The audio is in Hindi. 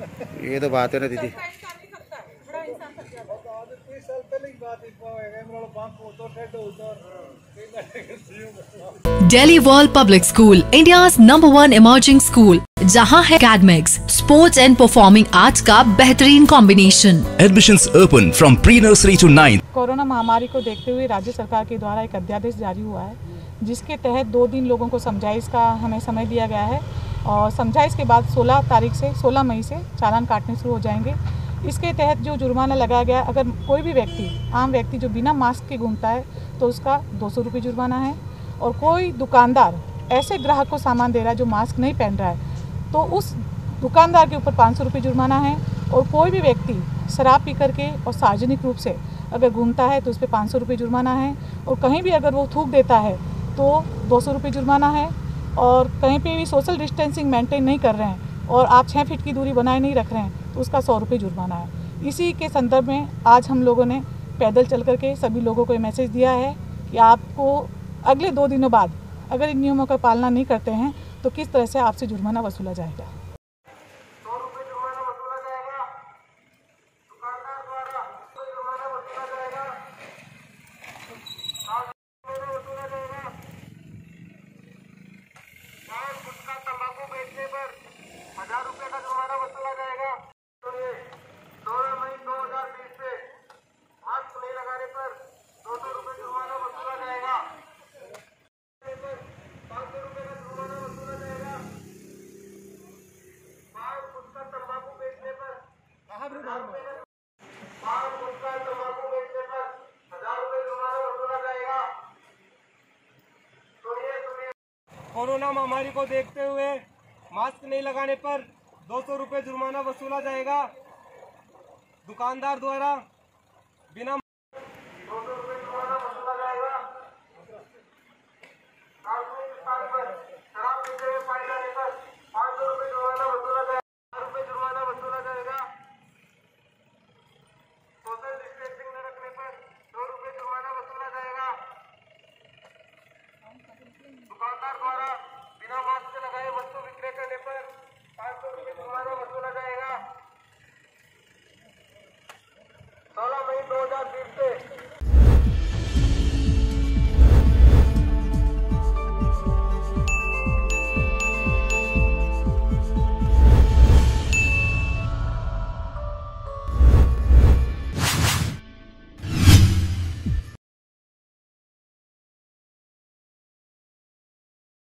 ये तो बात है ना दीदी। Delhi world public school, India's #1 emerging school, जहां है academics, sports and performing arts का बेहतरीन combination. Admissions open from pre nursery to 9। Corona महामारी को देखते हुए राज्य सरकार के द्वारा एक अध्यादेश जारी हुआ है, जिसके तहत 2 दिन लोगों को समझाइश का हमें समय दिया गया है और समझाइश के बाद 16 मई से चालान काटने शुरू हो जाएंगे। इसके तहत जो जुर्माना लगाया गया, अगर कोई भी व्यक्ति, आम व्यक्ति जो बिना मास्क के घूमता है तो उसका 200 रुपये जुर्माना है, और कोई दुकानदार ऐसे ग्राहक को सामान दे रहा है जो मास्क नहीं पहन रहा है तो उस दुकानदार के ऊपर 500 रुपये जुर्माना है, और कोई भी व्यक्ति शराब पी करके और सार्वजनिक रूप से अगर घूमता है तो उस पर 500 रुपये जुर्माना है, और कहीं भी अगर वो थूक देता है तो 200 रुपये जुर्माना है, और कहीं पे भी सोशल डिस्टेंसिंग मेंटेन नहीं कर रहे हैं और आप 6 फीट की दूरी बनाए नहीं रख रहे हैं तो उसका 100 रुपये जुर्माना है। इसी के संदर्भ में आज हम लोगों ने पैदल चल करके सभी लोगों को ये मैसेज दिया है कि आपको अगले 2 दिनों बाद अगर इन नियमों का पालना नहीं करते हैं तो किस तरह से आपसे जुर्माना वसूला जाएगा। कोरोना महामारी को देखते हुए मास्क नहीं लगाने पर 200 रुपये जुर्माना वसूला जाएगा। दुकानदार द्वारा बिना